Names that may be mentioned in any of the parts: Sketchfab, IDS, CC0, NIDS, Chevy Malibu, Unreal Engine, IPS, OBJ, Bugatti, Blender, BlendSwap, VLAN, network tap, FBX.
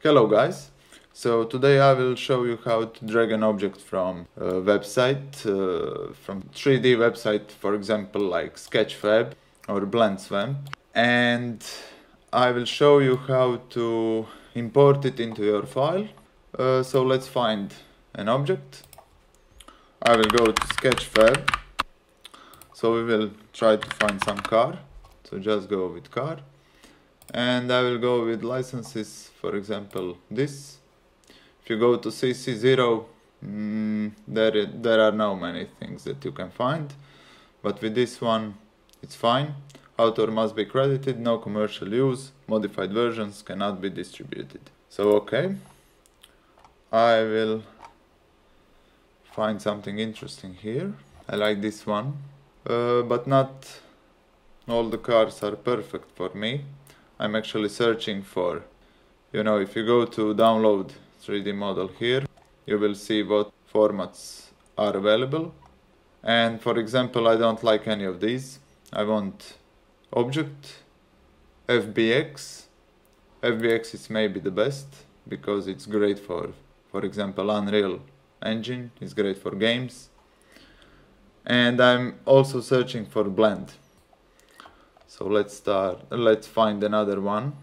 Hello guys, so today I will show you how to drag an object from a website, from 3D website, for example like Sketchfab or BlendSwap, and I will show you how to import it into your file. So let's find an object. I will go to Sketchfab, so we will try to find some car, so just go with car. And I will go with licenses, for example, this. If you go to CC0, there are not many things that you can find. But with this one, it's fine. Author must be credited, no commercial use, modified versions cannot be distributed. So, okay. I will find something interesting here. I like this one. But not all the cars are perfect for me. I'm actually searching for, you know, if you go to download 3D model here, you will see what formats are available. And for example, I don't like any of these. I want object, FBX. FBX is maybe the best because it's great for example, Unreal Engine. It's great for games. And I'm also searching for Blend. So let's find another one,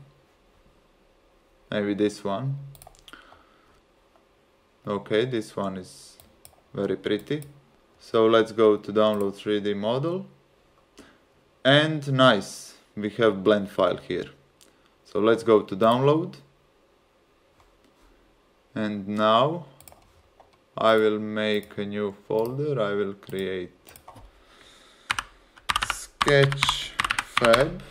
maybe this one. Okay, this one is very pretty. So let's go to download 3D model. And nice, we have blend file here. So let's go to download. And now I will make a new folder. I will create Sketch. Fab.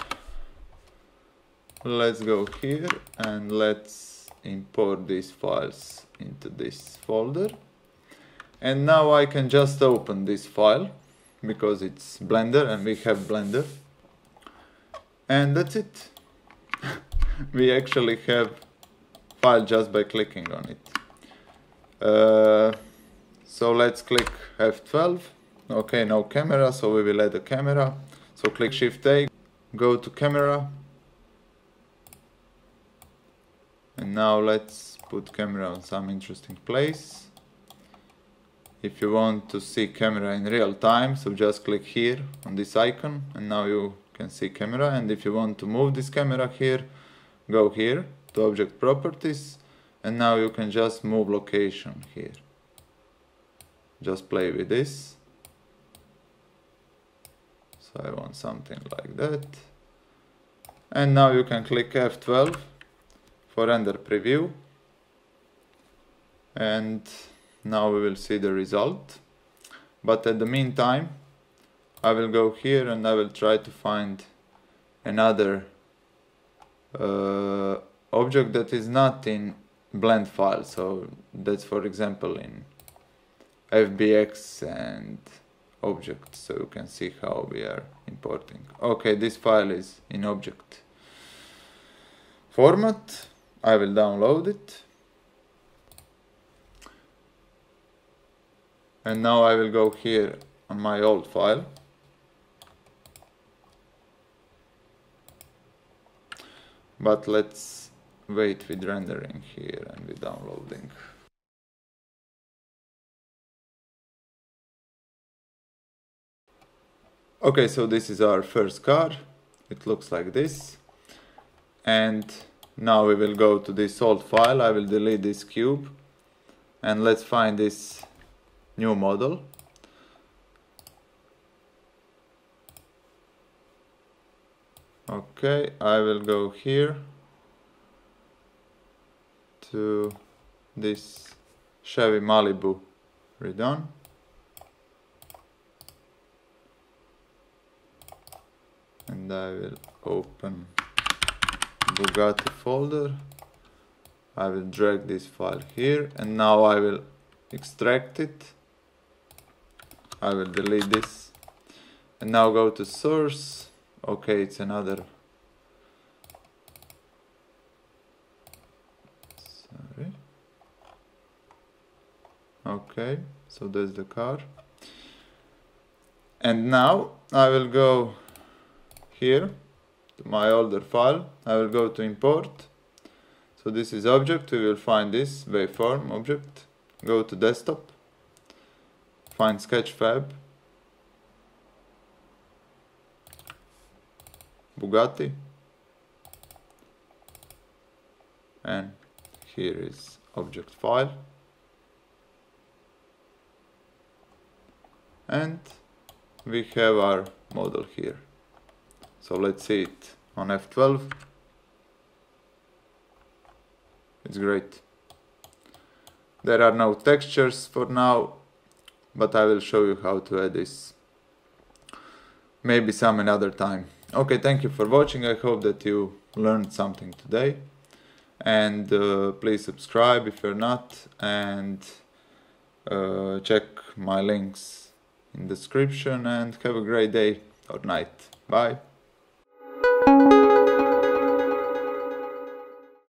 Let's go here and let's import these files into this folder. And now I can just open this file because it's Blender and we have Blender. And that's it. We actually have file just by clicking on it. So let's click F12. Okay, no camera, so we will add a camera. So click Shift A. Go to camera, and now let's put camera on some interesting place. If you want to see camera in real time, so just click here on this icon and now you can see camera. And if you want to move this camera here, go here to object properties and now you can just move location here. Just play with this. I want something like that. And now you can click F12 for render preview. And now we will see the result. But at the meantime, I will go here and I will try to find another object that is not in blend file. So that's for example in FBX and object, so you can see how we are importing. Okay, this file is in object format. I will download it. And now I will go here on my old file. But let's wait with rendering here and with downloading. Okay, so this is our first car. It looks like this. And now we will go to this old file. I will delete this cube. And let's find this new model. Okay, I will go here to this Chevy Malibu redone. And I will open Bugatti folder. I will drag this file here and now I will extract it. I will delete this and now go to source. Okay, it's another. Sorry. Okay, so there's the car. And now I will go here to my older file. I will go to import. So So this is object, we will find this waveform object, go to desktop, find Sketchfab, Bugatti, and here is object file, and we have our model here. So let's see it on F12. It's great. There are no textures for now, but I will show you how to add this maybe some another time. Okay, thank you for watching. I hope that you learned something today, and please subscribe if you're not, and check my links in the description, and have a great day or night. Bye.